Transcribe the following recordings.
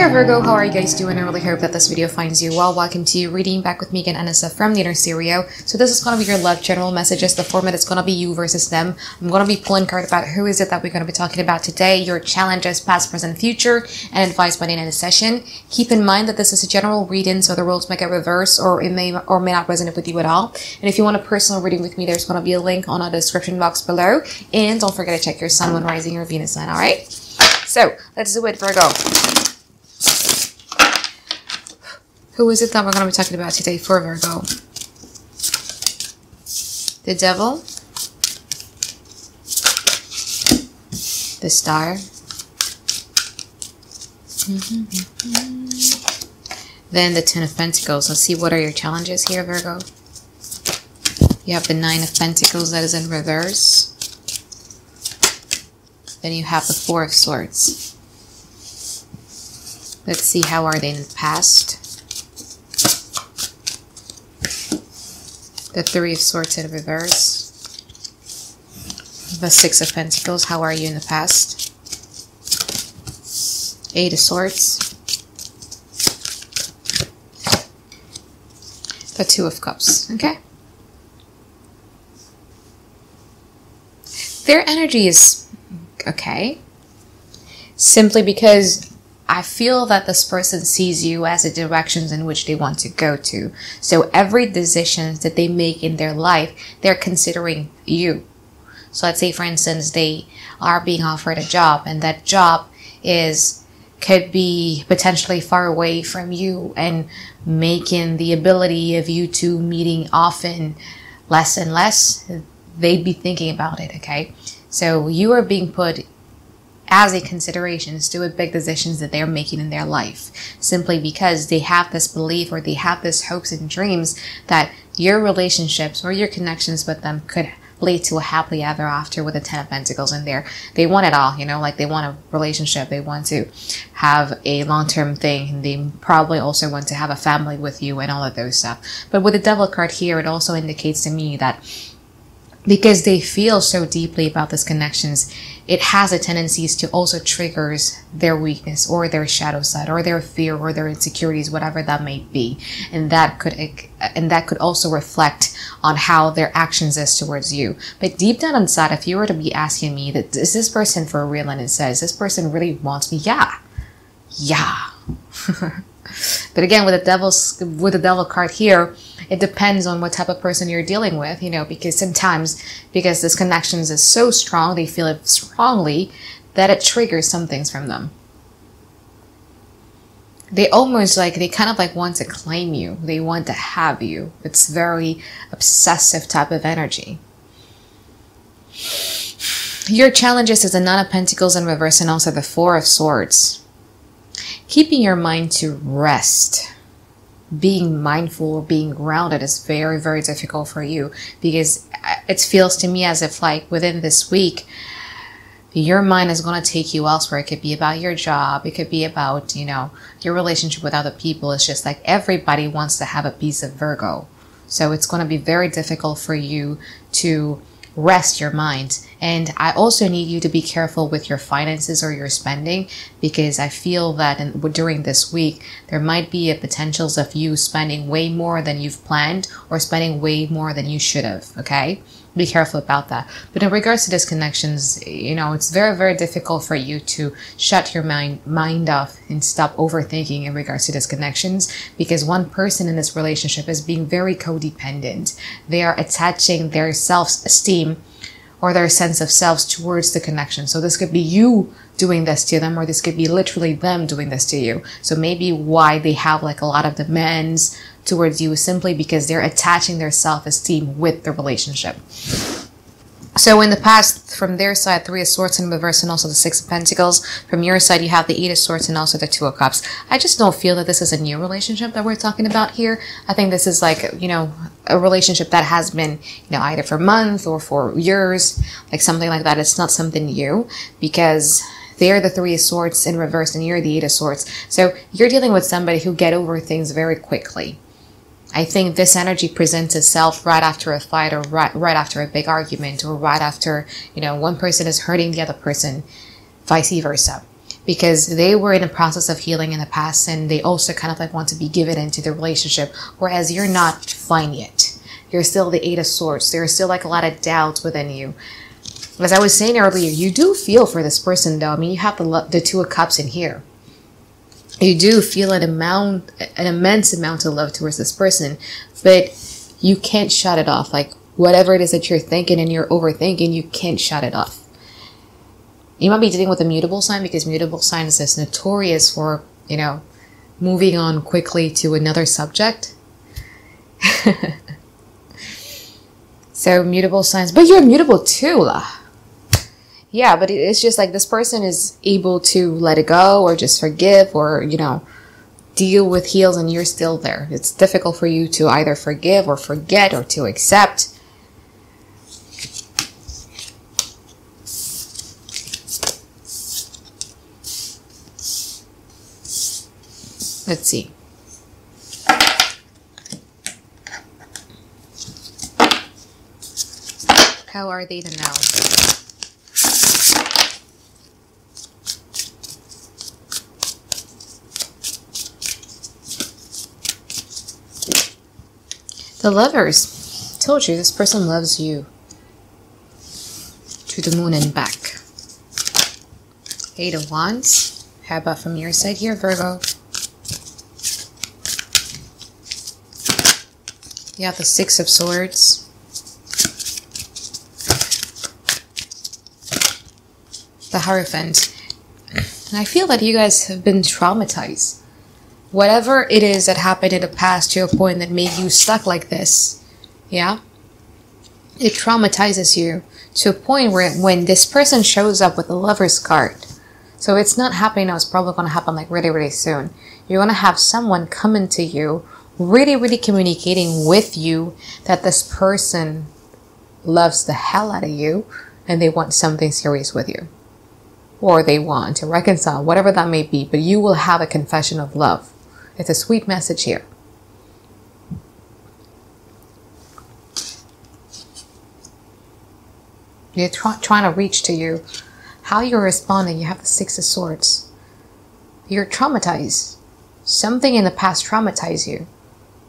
there, Virgo. How are you guys doing? I really hope that this video finds you well. Welcome to Reading Back with Megan and Anissa from The Inner Stereo. So this is going to be your love general messages. The format is going to be you versus them. I'm going to be pulling cards about who is it that we're going to be talking about today, your challenges, past, present, future, and advice by the end of the session. Keep in mind that this is a general reading, so the roles might get reversed or it may or may not resonate with you at all. And if you want a personal reading with me, there's going to be a link on our description box below. And don't forget to check your sun, moon, rising, or Venus sign, all right? So let's do it, Virgo. Who is it that we're going to be talking about today for Virgo? The Devil? The Star? Then the Ten of Pentacles. Let's see, what are your challenges here, Virgo? You have the Nine of Pentacles that is in reverse. Then you have the Four of Swords. Let's see, how are they in the past? The Three of Swords in reverse. The Six of Pentacles, how are you in the past? Eight of Swords. The Two of Cups, okay? Their energy is okay. Simply because I feel that this person sees you as the directions in which they want to go to. So every decision that they make in their life, they're considering you. So let's say, for instance, they are being offered a job, and that job could be potentially far away from you, and making the ability of you two meeting often less and less. They'd be thinking about it, okay? So you are being put as a consideration to big decisions that they're making in their life, simply because they have this belief, or they have this hopes and dreams that your relationships or your connections with them could lead to a happily ever after with the Ten of Pentacles in there. They want it all, you know, like they want a relationship, they want to have a long-term thing, and they probably also want to have a family with you and all of those stuff. But with the Devil card here, it also indicates to me that because they feel so deeply about these connections, it has a tendency to also trigger their weakness or their shadow side or their fear or their insecurities, whatever that may be. And that could also reflect on how their actions is towards you. But deep down inside, if you were to be asking me, that is this person for real, and it says this person really wants me, yeah. But again, with the devil card here, it depends on what type of person you're dealing with, you know, because sometimes, because this connection is so strong, they feel it strongly, that it triggers some things from them. They almost like, they kind of like want to claim you. They want to have you. It's very obsessive type of energy. Your challenges is the Nine of Pentacles in reverse, and also the Four of Swords. Keeping your mind to rest, being mindful or being grounded is very, very difficult for you, because it feels to me as if, like, within this week, your mind is going to take you elsewhere. It could be about your job. It could be about, you know, your relationship with other people. It's just like everybody wants to have a piece of Virgo. So it's going to be very difficult for you to rest your mind. And I also need you to be careful with your finances or your spending, because I feel that during this week, there might be a potentials of you spending way more than you've planned, or spending way more than you should have, okay? Be careful about that. But in regards to disconnections, you know, it's very, very difficult for you to shut your mind off and stop overthinking in regards to disconnections, because one person in this relationship is being very codependent. They are attaching their self-esteem or their sense of selves towards the connection. So this could be you doing this to them, or this could be literally them doing this to you. So maybe why they have like a lot of demands towards you is simply because they're attaching their self-esteem with the relationship. So in the past, from their side, Three of Swords in reverse, and also the Six of Pentacles. From your side, you have the Eight of Swords and also the Two of Cups. I just don't feel that this is a new relationship that we're talking about here. I think this is like, you know, a relationship that has been, you know, either for months or for years, like something like that. It's not something new, because they're the Three of Swords in reverse and you're the Eight of Swords. So you're dealing with somebody who get over things very quickly. I think this energy presents itself right after a fight, or right after a big argument, or right after, you know, one person is hurting the other person, vice versa. because they were in the process of healing in the past, and they also kind of like want to be given into the relationship, whereas you're not fine yet. You're still the Eight of Swords. There's still like a lot of doubts within you. As I was saying earlier, you do feel for this person though. I mean, you have the Two of Cups in here. You do feel an immense amount of love towards this person, but you can't shut it off. Like whatever it is that you're thinking and you're overthinking, you can't shut it off. You might be dealing with a mutable sign, because mutable sign is just notorious for, you know, moving on quickly to another subject. So mutable signs, but you're mutable too, lah. Yeah, but it's just like this person is able to let it go or just forgive or, you know, deal with heals, and you're still there. It's difficult for you to either forgive or forget or to accept. Let's see. How are they to know? The Lovers. Told you, this person loves you. To the moon and back. Eight of Wands. How about from your side here, Virgo? You have the Six of Swords. The Hierophant. And I feel that you guys have been traumatized. Whatever it is that happened in the past to a point that made you stuck like this, yeah? It traumatizes you to a point where when this person shows up with the Lover's card, so it's not happening now, it's probably going to happen like really, really soon. You're going to have someone coming to you, really, really communicating with you that this person loves the hell out of you and they want something serious with you. Or they want to reconcile, whatever that may be, but you will have a confession of love. It's a sweet message here. They're trying to reach to you. How you're responding, you have the Six of Swords. You're traumatized. Something in the past traumatized you.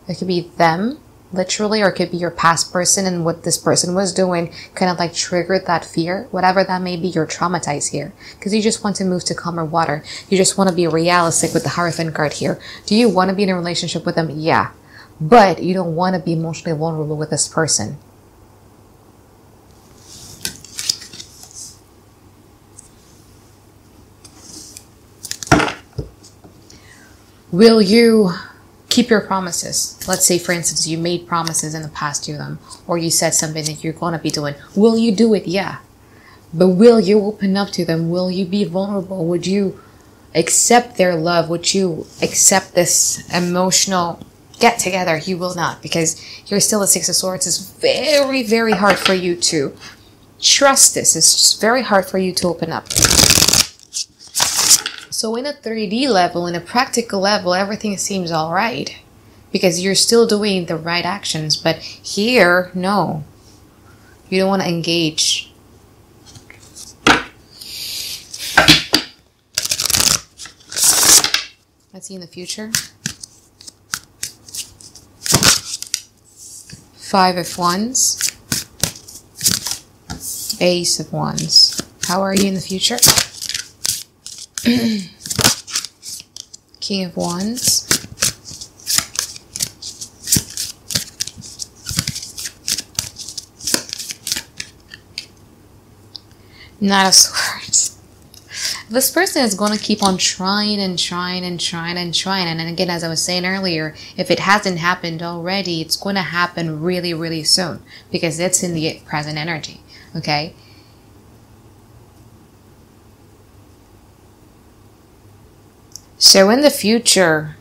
It could be them, literally, or it could be your past person, and what this person was doing kind of like triggered that fear. Whatever that may be, you're traumatized here. Because you just want to move to calmer water. You just want to be realistic with the Hierophant card here. Do you want to be in a relationship with them? Yeah. But you don't want to be emotionally vulnerable with this person. Will you keep your promises? Let's say, for instance, you made promises in the past to them, or you said something that you're going to be doing. Will you do it? Yeah. But will you open up to them? Will you be vulnerable? Would you accept their love? Would you accept this emotional get together? You will not, because you're still the Six of Swords. It's very, very hard for you to trust this. It's just very hard for you to open up. So in a 3D level, in a practical level, everything seems all right because you're still doing the right actions. But here, no, you don't want to engage. Let's see in the future. Five of Wands. Ace of Wands. How are you in the future? King of Wands. Knight of Swords. This person is going to keep on trying and trying and trying and trying. And again, as I was saying earlier, if it hasn't happened already, it's going to happen really, really soon because it's in the present energy. Okay? So in the future,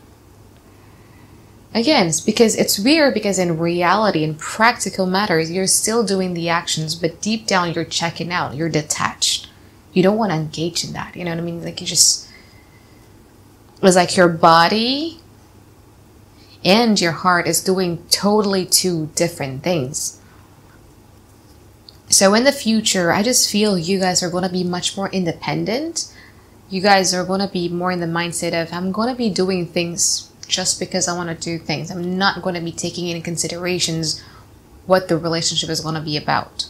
again, it's because it's weird, because in reality, in practical matters, you're still doing the actions, but deep down you're checking out, you're detached. You don't want to engage in that, you know what I mean? Like you just, it was like your body and your heart is doing totally two different things. So in the future, I just feel you guys are going to be much more independent. you guys are going to be more in the mindset of, I'm going to be doing things just because I want to do things. I'm not going to be taking into considerations what the relationship is going to be about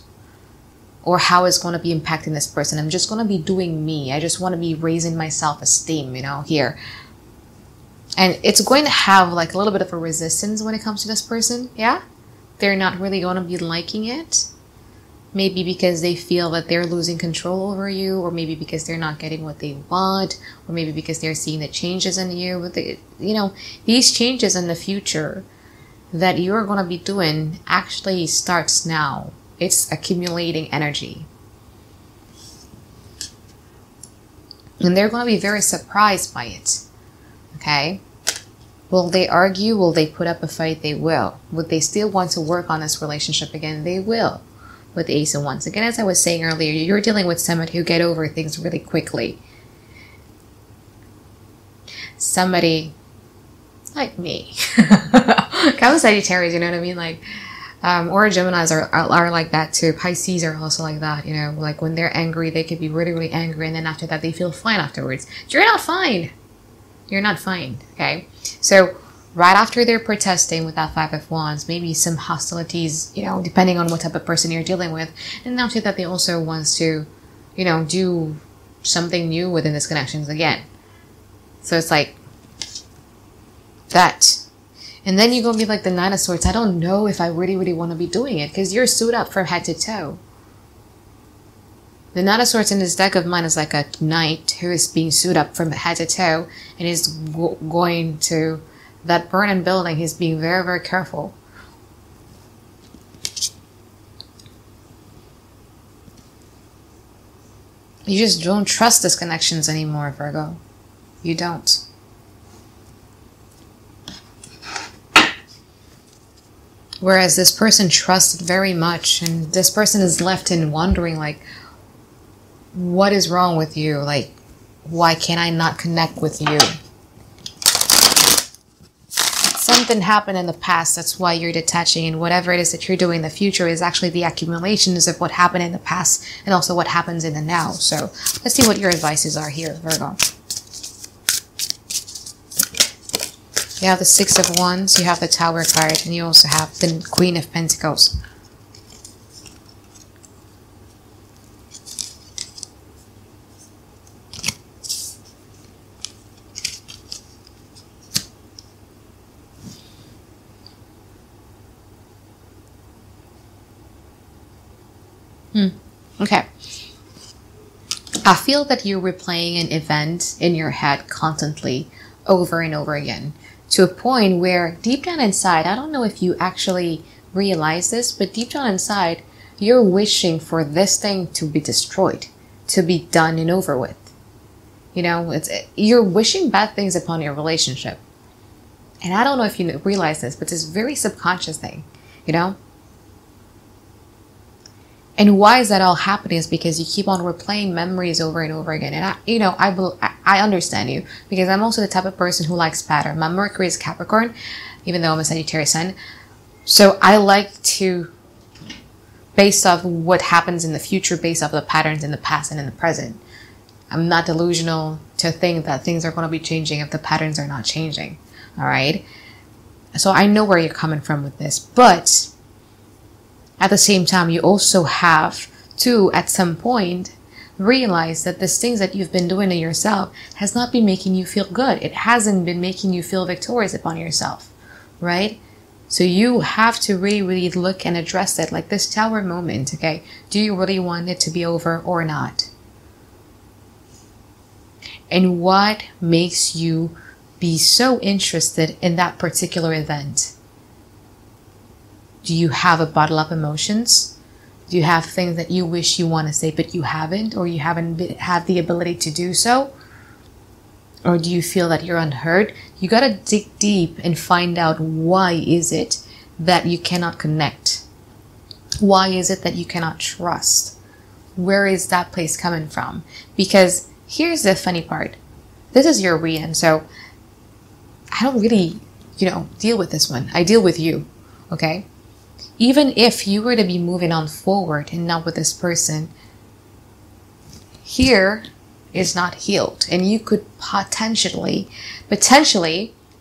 or how it's going to be impacting this person. I'm just going to be doing me. I just want to be raising my self-esteem, you know, here. And it's going to have like a little bit of a resistance when it comes to this person. Yeah, they're not really going to be liking it. Maybe because they feel that they're losing control over you, or maybe because they're not getting what they want, or maybe because they're seeing the changes in you. With the, you know, these changes in the future that you're going to be doing actually starts now. It's accumulating energy. And they're going to be very surprised by it. Okay? Will they argue? Will they put up a fight? They will. Would they still want to work on this relationship again? They will. With Ace, and once again, as I was saying earlier, you're dealing with someone who get over things really quickly. Somebody like me. Kind of Sagittarius, you know what I mean? Like, or Geminis are like that too. Pisces are also like that, you know, like when they're angry, they could be really, really angry. And then after that, they feel fine afterwards. You're not fine. You're not fine. Okay. So right after they're protesting with that Five of Wands, maybe some hostilities, you know, depending on what type of person you're dealing with. And after that, they also want to, you know, do something new within these connections again. So it's like that. And then you're going to be like the Nine of Swords. I don't know if I really, really want to be doing it, because you're suited up from head to toe. The Nine of Swords in this deck of mine is like a knight who is being suited up from head to toe and is going to... that burn and building, he's being very, very careful. You just don't trust these connections anymore, Virgo. You don't. Whereas this person trusted very much, and this person is left in wondering, like, what is wrong with you? Like, why can I not connect with you? Something happened in the past, that's why you're detaching, and whatever it is that you're doing in the future is actually the accumulations of what happened in the past and also what happens in the now. So let's see what your advices are here, Virgo. You have the Six of Wands, you have the Tower card, and you also have the Queen of Pentacles. Okay. I feel that you're replaying an event in your head constantly, over and over again, to a point where deep down inside, I don't know if you actually realize this, but deep down inside, you're wishing for this thing to be destroyed, to be done and over with. You know, you're wishing bad things upon your relationship. And I don't know if you realize this, but it's a very subconscious thing, you know? And why is that all happening is because you keep on replaying memories over and over again. And I understand you, because I'm also the type of person who likes pattern. My Mercury is Capricorn, even though I'm a Sagittarius sun. So I like to, based off what happens in the future, based off the patterns in the past and in the present. I'm not delusional to think that things are going to be changing if the patterns are not changing. All right. So I know where you're coming from with this, but at the same time, you also have to, at some point, realize that these things that you've been doing to yourself has not been making you feel good. It hasn't been making you feel victorious upon yourself, right? So you have to really, really look and address it, like this Tower moment, okay? Do you really want it to be over or not? And what makes you be so interested in that particular event? Do you have a bottle of emotions? Do you have things that you wish you want to say, but you haven't, or you haven't had the ability to do so? Or do you feel that you're unheard? You got to dig deep and find out, why is it that you cannot connect? Why is it that you cannot trust? Where is that place coming from? Because here's the funny part. This is your reading, so I don't really, you know, deal with this one. I deal with you, okay? Even if you were to be moving on forward and not with this person, here is not healed, and you could potentially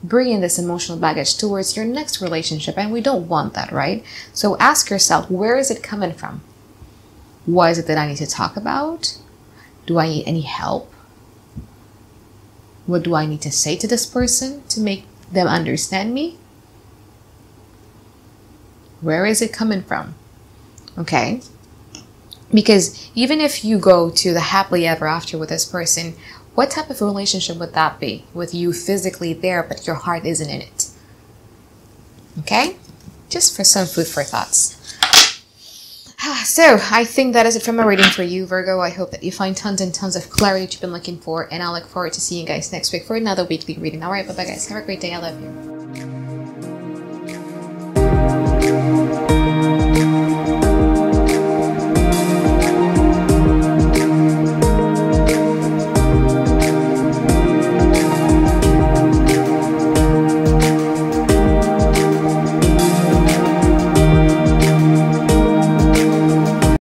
bring in this emotional baggage towards your next relationship, and we don't want that, right? So ask yourself, where is it coming from? What is it that I need to talk about? Do I need any help? What do I need to say to this person to make them understand me? Where is it coming from? Okay? Because even if you go to the happily ever after with this person, what type of relationship would that be? With you physically there, but your heart isn't in it. Okay? Just for some food for thoughts. So, I think that is it from my reading for you, Virgo. I hope that you find tons and tons of clarity that you've been looking for, and I look forward to seeing you guys next week for another weekly reading. Alright, bye-bye guys. Have a great day. I love you.